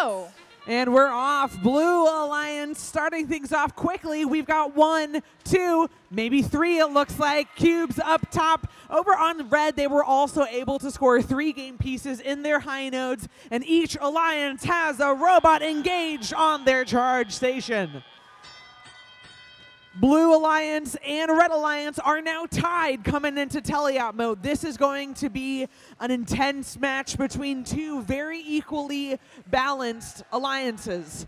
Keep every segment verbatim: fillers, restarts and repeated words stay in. go. And we're off. Blue Alliance starting things off quickly. We've got one, two, maybe three, it looks like. Cubes up top. Over on Red, they were also able to score three game pieces in their high nodes. And each Alliance has a robot engaged on their charge station. Blue Alliance and Red Alliance are now tied coming into teleop mode. This is going to be an intense match between two very equally balanced alliances.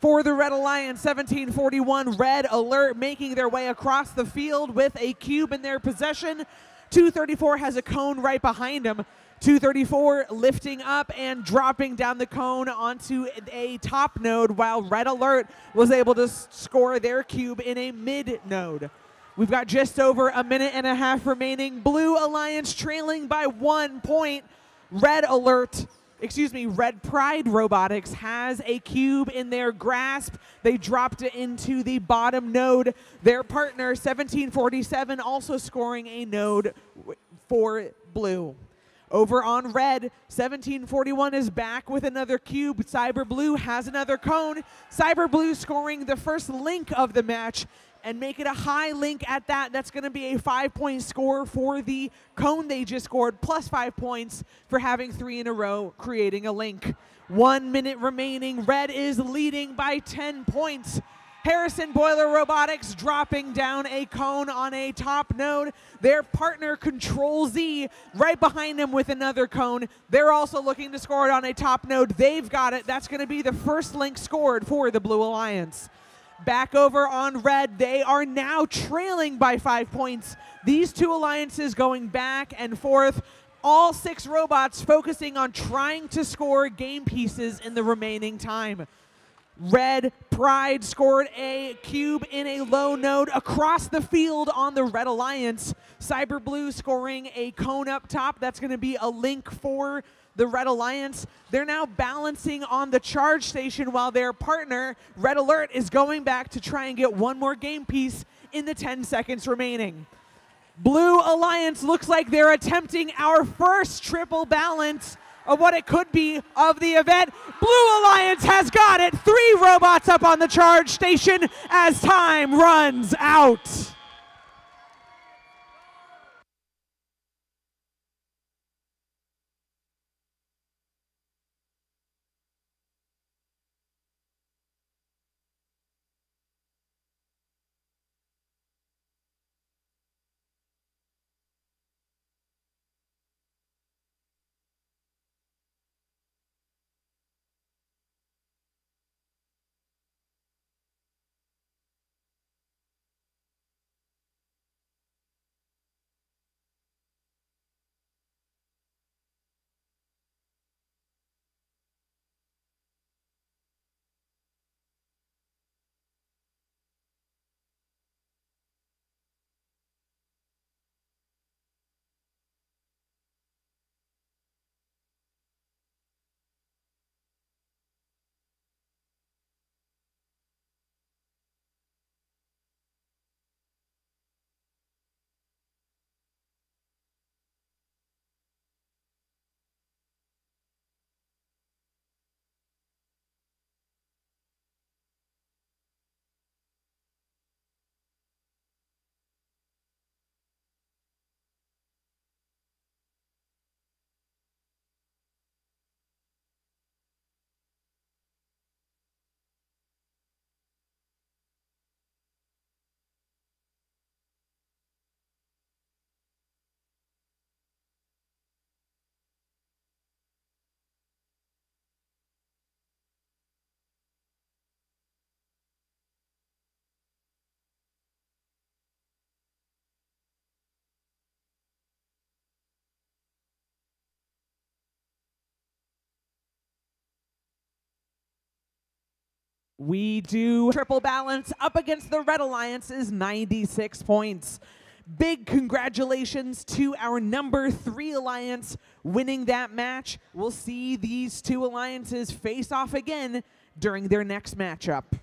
For the Red Alliance, seventeen forty-one Red Alert making their way across the field with a cube in their possession. two thirty-four has a cone right behind him. two thirty-four lifting up and dropping down the cone onto a top node, while Red Alert was able to score their cube in a mid node. We've got just over a minute and a half remaining. Blue Alliance trailing by one point. Red Alert, excuse me, Red Pride Robotics has a cube in their grasp. They dropped it into the bottom node. Their partner, seventeen forty-seven, also scoring a node for Blue. Over on Red, seventeen forty-one is back with another cube. Cyber Blue has another cone. Cyber Blue scoring the first link of the match and make it a high link at that. That's going to be a five-point score for the cone they just scored, plus five points for having three in a row, creating a link. One minute remaining. Red is leading by ten points. Harrison Boiler Robotics dropping down a cone on a top node. Their partner, Control Z, right behind them with another cone. They're also looking to score it on a top node. They've got it. That's going to be the first link scored for the Blue Alliance. Back over on Red, they are now trailing by five points. These two alliances going back and forth. All six robots focusing on trying to score game pieces in the remaining time. Red Pride scored a cube in a low node across the field on the Red Alliance. Cyber Blue scoring a cone up top. That's going to be a link for the Red Alliance. They're now balancing on the charge station while their partner, Red Alert, is going back to try and get one more game piece in the ten seconds remaining. Blue Alliance looks like they're attempting our first triple balance of what it could be of the event. Blue Alliance has got it. Three robots up on the charge station as time runs out. We do triple balance up against the Red Alliance's ninety-six points. Big congratulations to our number three alliance winning that match. We'll see these two alliances face off again during their next matchup.